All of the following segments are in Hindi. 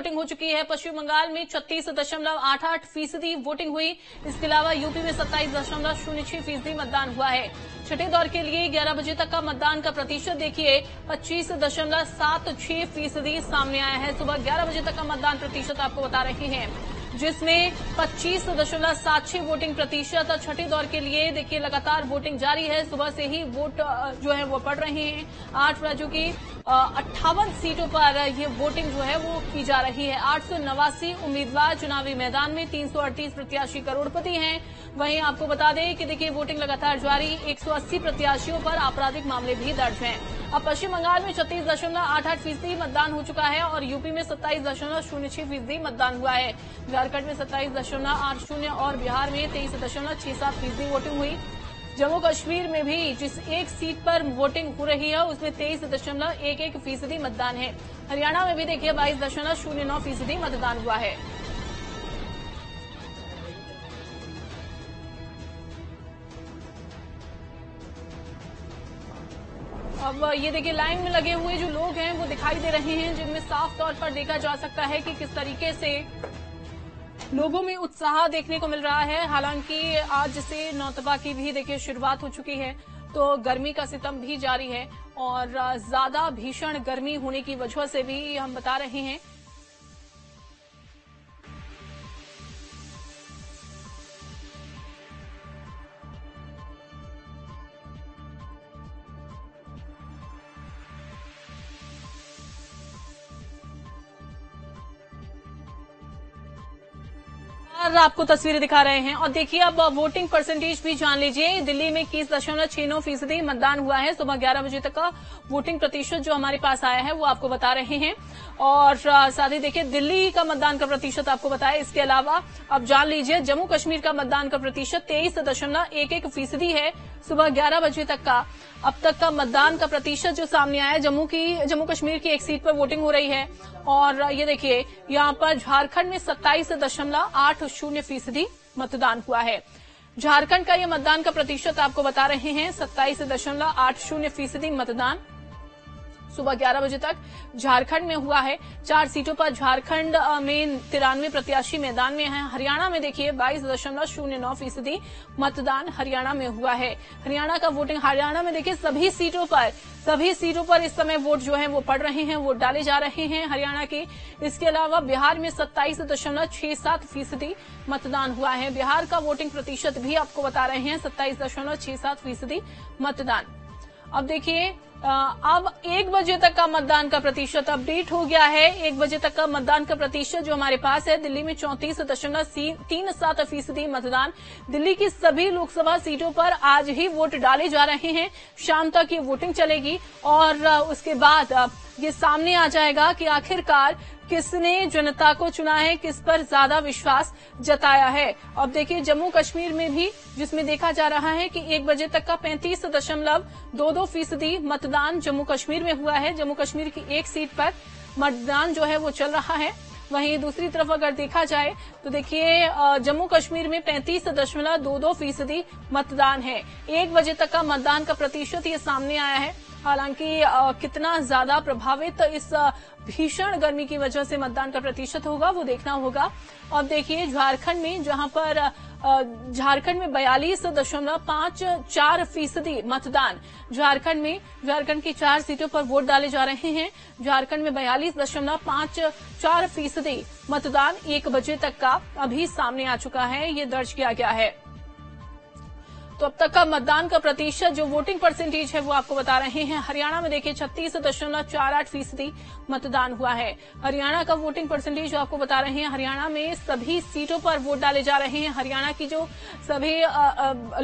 वोटिंग हो चुकी है। पश्चिम बंगाल में 36.88% वोटिंग हुई। इसके अलावा यूपी में 27.06% मतदान हुआ है। छठे दौर के लिए 11 बजे तक का मतदान का प्रतिशत देखिए 25.76% सामने आया है। सुबह 11 बजे तक का मतदान प्रतिशत आपको बता रहे हैं, जिसमें 25.76 वोटिंग प्रतिशत छठे दौर के लिए देखिए लगातार वोटिंग जारी है। सुबह से ही वोट जो है वो पड़ रहे हैं। 8 राज्यों की 58 सीटों पर ये वोटिंग जो है वो की जा रही है। 889 उम्मीदवार चुनावी मैदान में, 338 प्रत्याशी करोड़पति हैं। वहीं आपको बता दें कि देखिए वोटिंग लगातार जारी, 180 प्रत्याशियों पर आपराधिक मामले भी दर्ज हैं। अब पश्चिम बंगाल में 36.88% मतदान हो चुका है और यूपी में 27.06% मतदान हुआ है। झारखंड में 27.80 और बिहार में 23.67% वोटिंग हुई। जम्मू कश्मीर में भी जिस एक सीट पर वोटिंग हो रही है उसमें 23.11% मतदान है। हरियाणा में भी देखिए 22.09% मतदान हुआ है। अब ये देखिए लाइन में लगे हुए जो लोग हैं वो दिखाई दे रहे हैं, जिनमें साफ तौर पर देखा जा सकता है कि किस तरीके से लोगों में उत्साह देखने को मिल रहा है। हालांकि आज से नौतपा की भी देखिए शुरुआत हो चुकी है, तो गर्मी का सितम भी जारी है और ज्यादा भीषण गर्मी होने की वजह से भी हम बता रहे हैं और आपको तस्वीरें दिखा रहे हैं। और देखिए अब वोटिंग परसेंटेज भी जान लीजिए। दिल्ली में 21.69% मतदान हुआ है। सुबह 11 बजे तक का वोटिंग प्रतिशत जो हमारे पास आया है वो आपको बता रहे हैं। और साथ ही देखिए दिल्ली का मतदान का प्रतिशत आपको बताया। इसके अलावा अब जान लीजिए जम्मू कश्मीर का मतदान का प्रतिशत 23.11% है। सुबह 11 बजे तक का अब तक का मतदान का प्रतिशत जो सामने आया है, जम्मू कश्मीर की एक सीट पर वोटिंग हो रही है। और ये देखिए यहाँ पर झारखंड में 27.80% मतदान हुआ है। झारखंड का ये मतदान का प्रतिशत आपको बता रहे हैं 27.80% मतदान सुबह 11 बजे तक झारखंड में हुआ है। 4 सीटों पर झारखंड में 93 प्रत्याशी मैदान में हैं। हरियाणा में देखिए 22.09% मतदान हरियाणा में हुआ है। हरियाणा का वोटिंग, हरियाणा में देखिए सभी सीटों पर इस समय वोट जो है वो पड़ रहे हैं, वोट डाले जा रहे हैं हरियाणा के। इसके अलावा बिहार में 27.67% मतदान हुआ है। बिहार का वोटिंग प्रतिशत भी आपको बता रहे हैं 27.67% मतदान। अब देखिए अब 1 बजे तक का मतदान का प्रतिशत अपडेट हो गया है। 1 बजे तक का मतदान का प्रतिशत जो हमारे पास है, दिल्ली में 34.37% मतदान। दिल्ली की सभी लोकसभा सीटों पर आज ही वोट डाले जा रहे हैं। शाम तक ये वोटिंग चलेगी और उसके बाद ये सामने आ जाएगा कि आखिरकार किसने जनता को चुना है, किस पर ज्यादा विश्वास जताया है। अब देखिए जम्मू कश्मीर में भी जिसमें देखा जा रहा है कि 1 बजे तक का 35.22% मतदान जम्मू कश्मीर में हुआ है। जम्मू कश्मीर की एक सीट पर मतदान जो है वो चल रहा है। वहीं दूसरी तरफ अगर देखा जाए तो देखिए जम्मू कश्मीर में 35.22% मतदान है। 1 बजे तक का मतदान का प्रतिशत ये सामने आया है। हालांकि कितना ज्यादा प्रभावित इस भीषण गर्मी की वजह से मतदान का प्रतिशत होगा वो देखना होगा। अब देखिए झारखंड में, जहां पर झारखंड में 42.54% मतदान झारखंड की 4 सीटों पर वोट डाले जा रहे हैं। झारखंड में 42.54% मतदान 1 बजे तक का अभी सामने आ चुका है, ये दर्ज किया गया है। तो अब तक का मतदान का प्रतिशत जो वोटिंग परसेंटेज है वो आपको बता रहे हैं। हरियाणा में देखिए 36.48% मतदान हुआ है। हरियाणा का वोटिंग परसेंटेज जो आपको बता रहे हैं, हरियाणा में सभी सीटों पर वोट डाले जा रहे हैं। हरियाणा की जो सभी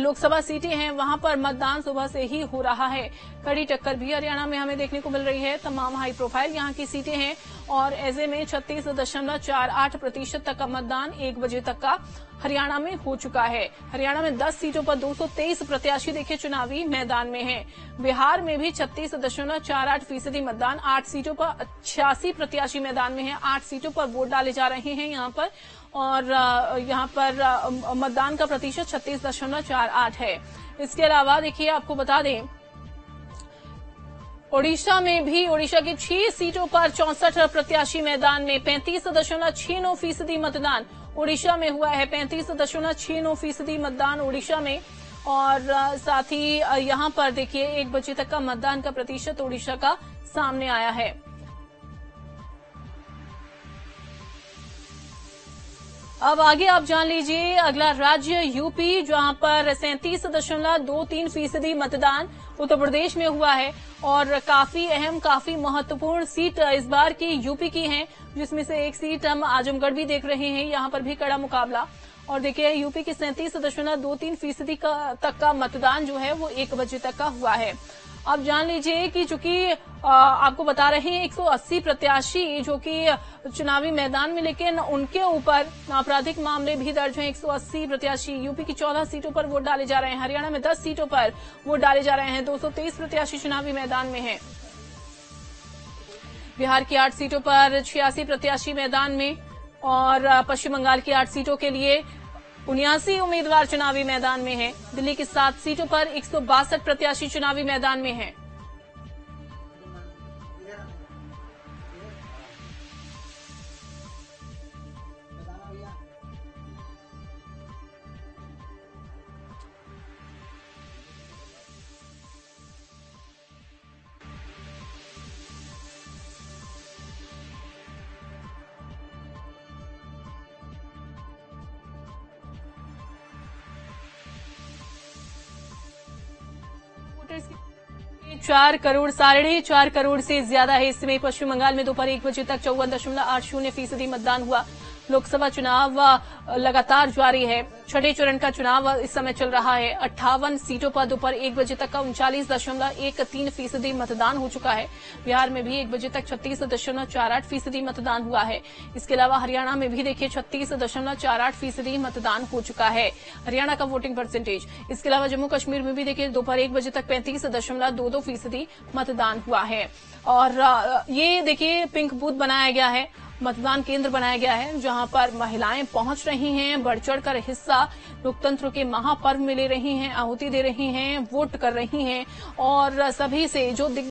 लोकसभा सीटें हैं वहां पर मतदान सुबह से ही हो रहा है। कड़ी टक्कर भी हरियाणा में हमें देखने को मिल रही है। तमाम हाई प्रोफाइल यहाँ की सीटें हैं और ऐसे में 36.48% तक का मतदान 1 बजे तक का हरियाणा में हो चुका है। हरियाणा में 10 सीटों पर 223 प्रत्याशी देखे चुनावी मैदान में हैं। बिहार में भी 36.48% मतदान, 8 सीटों पर 86 प्रत्याशी मैदान में हैं। 8 सीटों पर वोट डाले जा रहे हैं यहाँ पर और यहाँ पर मतदान का प्रतिशत 36.48 है। इसके अलावा देखिए आपको बता दें ओडिशा में भी ओडिशा की 6 सीटों पर 64 प्रत्याशी मैदान में 35.69% मतदान ओडिशा में हुआ है। 35.69% मतदान ओडिशा में। और साथ ही यहां पर देखिए 1 बजे तक का मतदान का प्रतिशत ओडिशा का सामने आया है। अब आगे आप जान लीजिए अगला राज्य यूपी, जहां पर 37.23% मतदान उत्तर प्रदेश में हुआ है। और काफी अहम काफी महत्वपूर्ण सीट इस बार की यूपी की है, जिसमें से एक सीट हम आजमगढ़ भी देख रहे हैं, यहां पर भी कड़ा मुकाबला। और देखिए यूपी के 37.23% तक का मतदान जो है वो 1 बजे तक का हुआ है। अब जान लीजिए कि चूंकि आपको बता रहे हैं 180 प्रत्याशी जो कि चुनावी मैदान में, लेकिन उनके ऊपर आपराधिक मामले भी दर्ज हैं। 180 प्रत्याशी यूपी की 14 सीटों पर वोट डाले जा रहे हैं। हरियाणा में 10 सीटों पर वोट डाले जा रहे हैं। 223 प्रत्याशी चुनावी मैदान में हैं। बिहार की 8 सीटों पर 86 प्रत्याशी मैदान में। और पश्चिम बंगाल की 8 सीटों के लिए 79 उम्मीदवार चुनावी मैदान में हैं। दिल्ली की 7 सीटों पर 162 प्रत्याशी चुनावी मैदान में हैं। साढ़े 4 करोड़ से ज्यादा है। इसमें पश्चिम बंगाल में दोपहर 1 बजे तक 54.80% मतदान हुआ। लोकसभा चुनाव लगातार जारी है। छठे चरण का चुनाव इस समय चल रहा है। 58 सीटों पर दोपहर 1 बजे तक का 39.13% मतदान हो चुका है। बिहार में भी 1 बजे तक 36.48% मतदान हुआ है। इसके अलावा हरियाणा में भी देखिए 36.48% मतदान हो चुका है, हरियाणा का वोटिंग परसेंटेज। इसके अलावा जम्मू कश्मीर में भी देखिए दोपहर 1 बजे तक 35.22% मतदान हुआ है। और ये देखिए पिंक बूथ बनाया गया है, मतदान केंद्र बनाया गया है, जहां पर महिलाएं पहुंच रही हैं, बढ़ चढ़कर हिस्सा लोकतंत्र के महापर्व में ले रही हैं, आहुति दे रही हैं, वोट कर रही हैं। और सभी से जो